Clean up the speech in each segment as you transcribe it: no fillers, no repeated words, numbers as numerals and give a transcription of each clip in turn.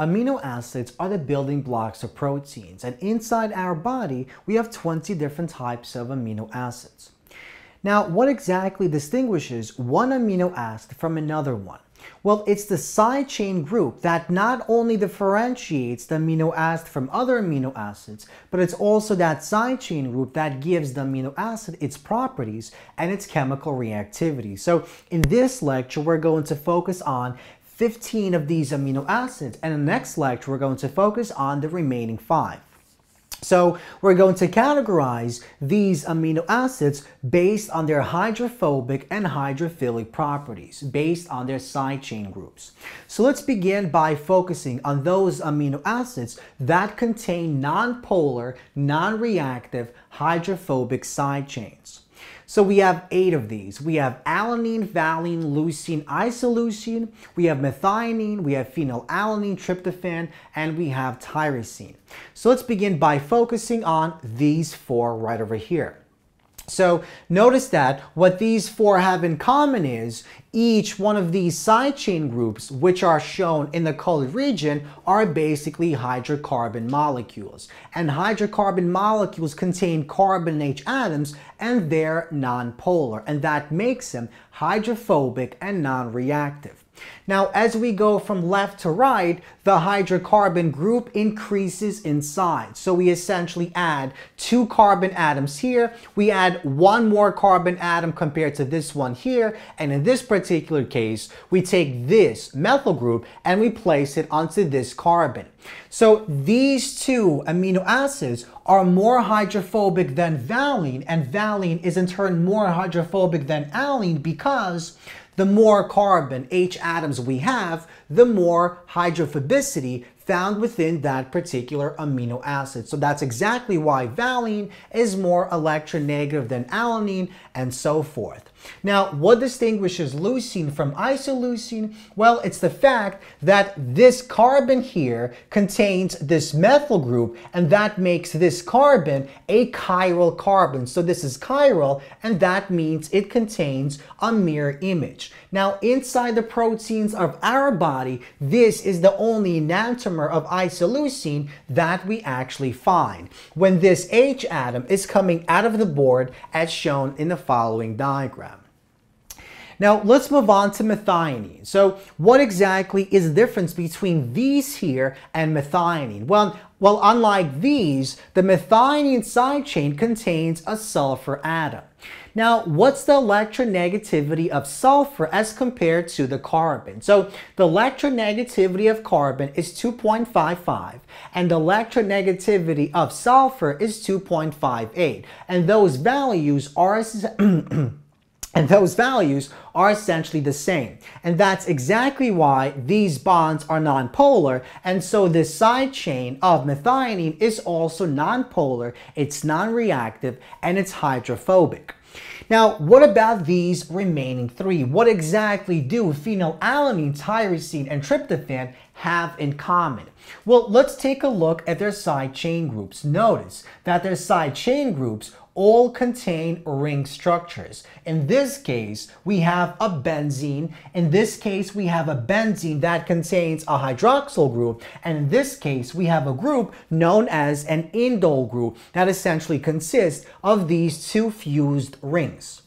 Amino acids are the building blocks of proteins, and inside our body we have 20 different types of amino acids. Now, what exactly distinguishes one amino acid from another one? Well, it's the side chain group that not only differentiates the amino acid from other amino acids, but it's also that side chain group that gives the amino acid its properties and its chemical reactivity. So in this lecture, we're going to focus on 15 of these amino acids, and in the next lecture, we're going to focus on the remaining 5. So we're going to categorize these amino acids based on their hydrophobic and hydrophilic properties, based on their side chain groups. So let's begin by focusing on those amino acids that contain nonpolar, non-reactive, hydrophobic side chains. So we have 8 of these. We have alanine, valine, leucine, isoleucine, we have methionine, we have phenylalanine, tryptophan, and we have tyrosine. So let's begin by focusing on these 4 right over here. So notice that what these 4 have in common is each one of these side chain groups, which are shown in the colored region, are basically hydrocarbon molecules. And hydrocarbon molecules contain carbon H atoms, and they're nonpolar, and that makes them hydrophobic and non-reactive. Now, as we go from left to right, the hydrocarbon group increases in size. So we essentially add 2 carbon atoms here. We add 1 more carbon atom compared to this one here. And in this particular case, we take this methyl group and we place it onto this carbon. So these 2 amino acids are more hydrophobic than valine, and valine is in turn more hydrophobic than alanine, because the more carbon H atoms we have, the more hydrophobicity found within that particular amino acid. So that's exactly why valine is more electronegative than alanine, and so forth. Now, what distinguishes leucine from isoleucine? Well, it's the fact that this carbon here contains this methyl group, and that makes this carbon a chiral carbon. So this is chiral, and that means it contains a mirror image. Now, inside the proteins of our body, this is the only enantiomer of isoleucine that we actually find, when this H atom is coming out of the board as shown in the following diagram. Now let's move on to methionine. So what exactly is the difference between these here and methionine? Well, unlike these, the methionine side chain contains a sulfur atom. Now, what's the electronegativity of sulfur as compared to the carbon? So the electronegativity of carbon is 2.55, and the electronegativity of sulfur is 2.58, and those values are essentially the same. And that's exactly why these bonds are nonpolar, and so this side chain of methionine is also nonpolar, it's non-reactive, and it's hydrophobic. Now, what about these remaining 3? What exactly do phenylalanine, tyrosine, and tryptophan have in common? Well, let's take a look at their side chain groups. Notice that their side chain groups all contain ring structures. In this case, we have a benzene. In this case, we have a benzene that contains a hydroxyl group. And in this case, we have a group known as an indole group that essentially consists of these 2 fused rings.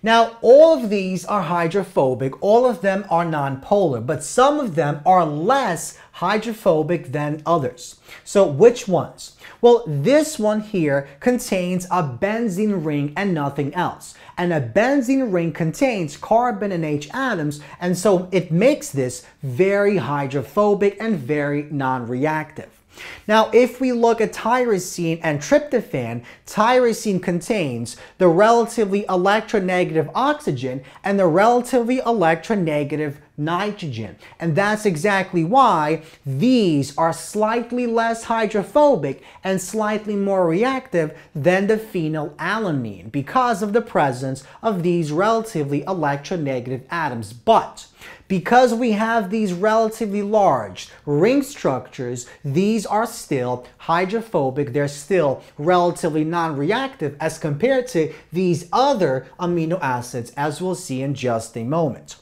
Now, all of these are hydrophobic, all of them are nonpolar, but some of them are less hydrophobic than others. So which ones? Well, this one here contains a benzene ring and nothing else. And a benzene ring contains carbon and H atoms, and so it makes this very hydrophobic and very non-reactive. Now, if we look at tyrosine and tryptophan, tyrosine contains the relatively electronegative oxygen and the relatively electronegative nitrogen. And that's exactly why these are slightly less hydrophobic and slightly more reactive than the phenylalanine, because of the presence of these relatively electronegative atoms. But because we have these relatively large ring structures, these are still hydrophobic, they're still relatively non-reactive as compared to these other amino acids, as we'll see in just a moment.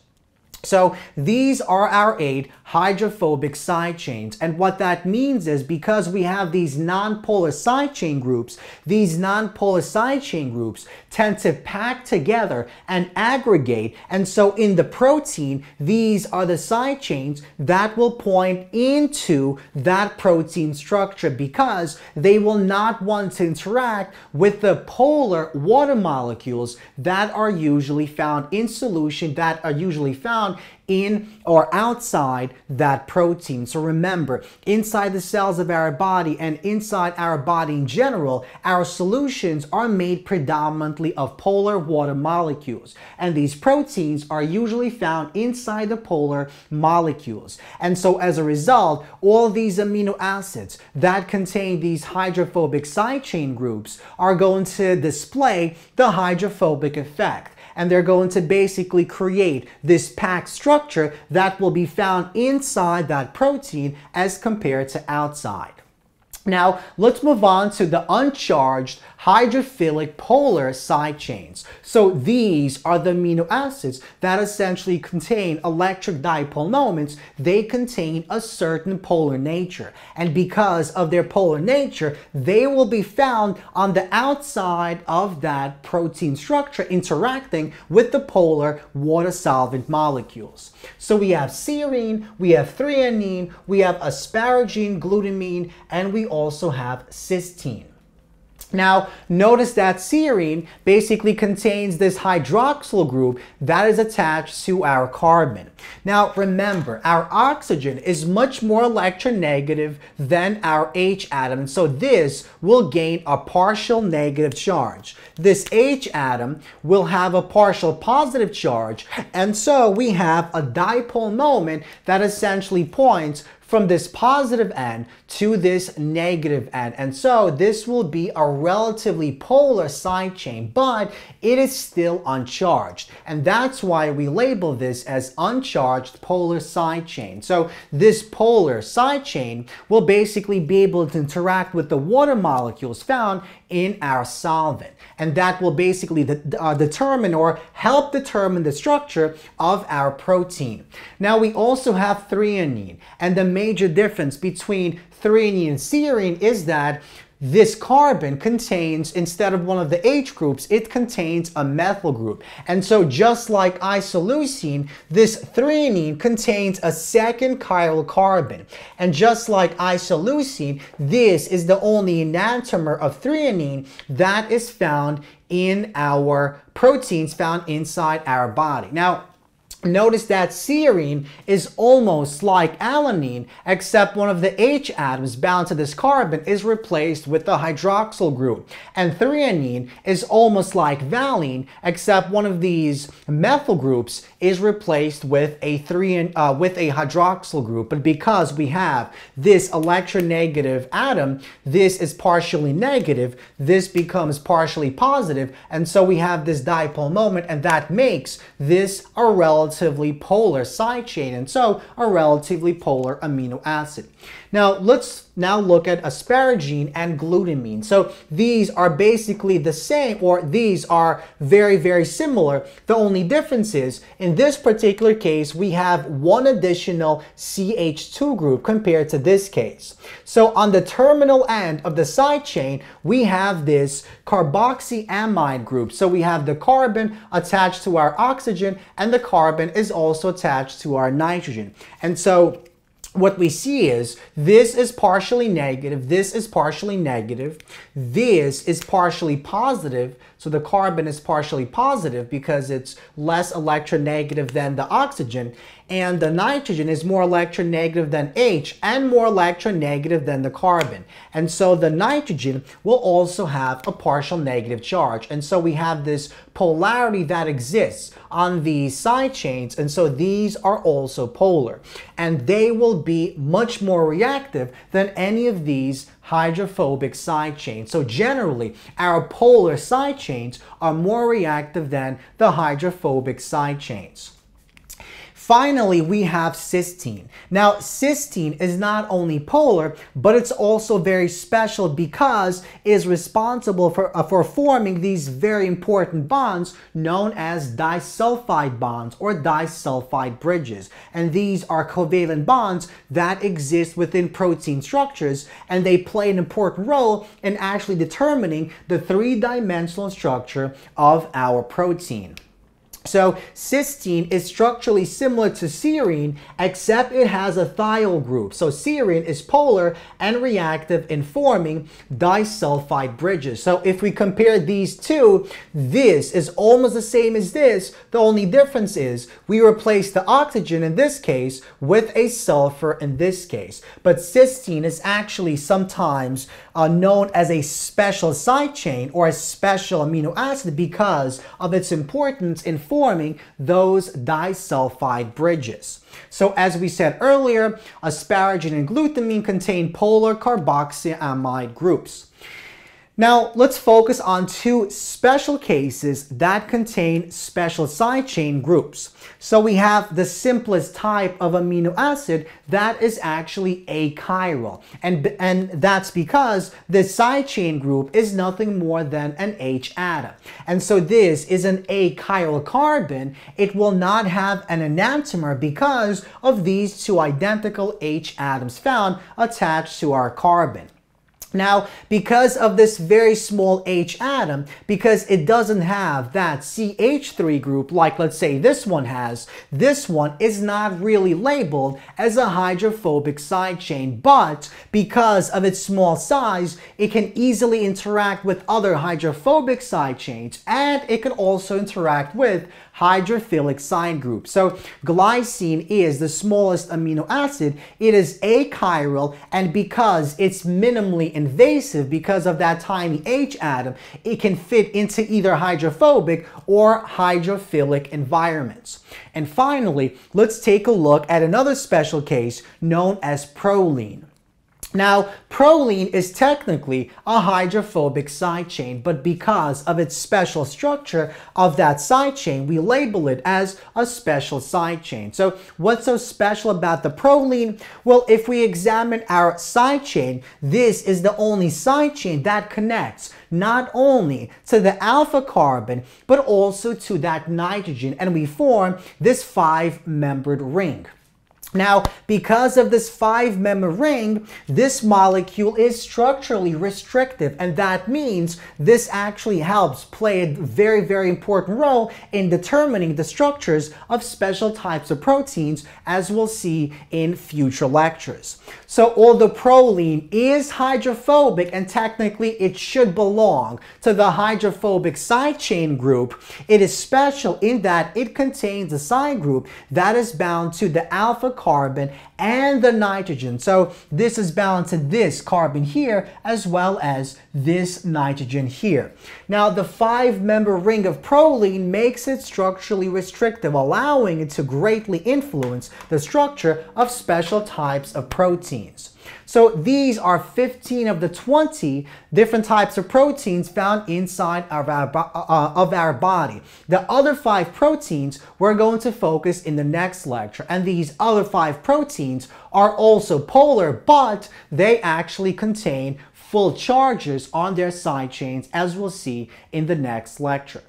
So these are our 8 hydrophobic side chains, and what that means is because we have these non-polar side chain groups, these non-polar side chain groups tend to pack together and aggregate, and so in the protein, these are the side chains that will point into that protein structure because they will not want to interact with the polar water molecules that are usually found in solution, that are usually found in or outside that protein. So remember, inside the cells of our body and inside our body in general, our solutions are made predominantly of polar water molecules, and these proteins are usually found inside the polar molecules. And so as a result, all these amino acids that contain these hydrophobic side chain groups are going to display the hydrophobic effect, and they're going to basically create this packed structure that will be found inside that protein as compared to outside. Now, let's move on to the uncharged hydrophilic polar side chains. So these are the amino acids that essentially contain electric dipole moments. They contain a certain polar nature, and because of their polar nature, they will be found on the outside of that protein structure interacting with the polar water solvent molecules. So we have serine, we have threonine, we have asparagine, glutamine, and we also have cysteine. Now, notice that serine basically contains this hydroxyl group that is attached to our carbon. Now, remember, our oxygen is much more electronegative than our H atom, so this will gain a partial negative charge. This H atom will have a partial positive charge, and so we have a dipole moment that essentially points from this positive end to this negative end. And so this will be a relatively polar side chain, but it is still uncharged. And that's why we label this as uncharged polar side chain. So this polar side chain will basically be able to interact with the water molecules found in our solvent. And that will basically determine or help determine the structure of our protein. Now we also have threonine, and the major difference between threonine and serine is that this carbon contains, instead of one of the H groups, it contains a methyl group. And so just like isoleucine, this threonine contains a second chiral carbon. And just like isoleucine, this is the only enantiomer of threonine that is found in our proteins found inside our body. Now, notice that serine is almost like alanine, except one of the H atoms bound to this carbon is replaced with the hydroxyl group. And threonine is almost like valine, except one of these methyl groups is replaced with a hydroxyl group. But because we have this electronegative atom, this is partially negative, this becomes partially positive, and so we have this dipole moment, and that makes this a relatively polar side chain, and so a relatively polar amino acid. Now let's look at asparagine and glutamine. So these are basically the same, or these are very, very similar. The only difference is in this particular case we have one additional CH2 group compared to this case. So on the terminal end of the side chain we have this carboxyamide group. So we have the carbon attached to our oxygen, and the carbon is also attached to our nitrogen. And so what we see is this is partially negative, this is partially negative, this is partially positive, so the carbon is partially positive because it's less electronegative than the oxygen, and the nitrogen is more electronegative than H and more electronegative than the carbon. And so the nitrogen will also have a partial negative charge, and so we have this polarity that exists on these side chains, and so these are also polar, and they will be much more reactive than any of these hydrophobic side chains. So generally, our polar side chains are more reactive than the hydrophobic side chains. Finally, we have cysteine. Now, cysteine is not only polar, but it's also very special because it is responsible for forming these very important bonds known as disulfide bonds or disulfide bridges. And these are covalent bonds that exist within protein structures, and they play an important role in actually determining the three-dimensional structure of our protein. So cysteine is structurally similar to serine, except it has a thiol group. So serine is polar and reactive in forming disulfide bridges. So if we compare these two, this is almost the same as this. The only difference is we replace the oxygen in this case with a sulfur in this case. But cysteine is actually sometimes known as a special side chain or a special amino acid because of its importance in forming those disulfide bridges. So as we said earlier, asparagine and glutamine contain polar carboxyamide groups. Now let's focus on two special cases that contain special side chain groups. So we have the simplest type of amino acid that is actually achiral. And that's because the side chain group is nothing more than an H atom. And so this is an achiral carbon. It will not have an enantiomer because of these two identical H atoms found attached to our carbon. Now, because of this very small H atom, because it doesn't have that CH3 group like, let's say, this one has, this one is not really labeled as a hydrophobic side chain, but because of its small size, it can easily interact with other hydrophobic side chains, and it can also interact with hydrophilic side groups. So glycine is the smallest amino acid. It is achiral, and because it's minimally invasive because of that tiny H atom, it can fit into either hydrophobic or hydrophilic environments. And finally, let's take a look at another special case known as proline. Now, proline is technically a hydrophobic side chain, but because of its special structure of that side chain, we label it as a special side chain. So what's so special about the proline? Well, if we examine our side chain, this is the only side chain that connects not only to the alpha carbon, but also to that nitrogen, and we form this five-membered ring. Now, because of this five-member ring, this molecule is structurally restrictive, and that means this actually helps play a very, very important role in determining the structures of special types of proteins, as we'll see in future lectures. So although proline is hydrophobic, and technically it should belong to the hydrophobic side chain group, it is special in that it contains a side group that is bound to the alpha carbon and the nitrogen. So this is bound to this carbon here as well as this nitrogen here. Now the five-member ring of proline makes it structurally restrictive, allowing it to greatly influence the structure of special types of proteins. So these are 15 of the 20 different types of proteins found inside of our body. The other 5 proteins we're going to focus in the next lecture. And these other 5 proteins are also polar, but they actually contain full charges on their side chains, as we'll see in the next lecture.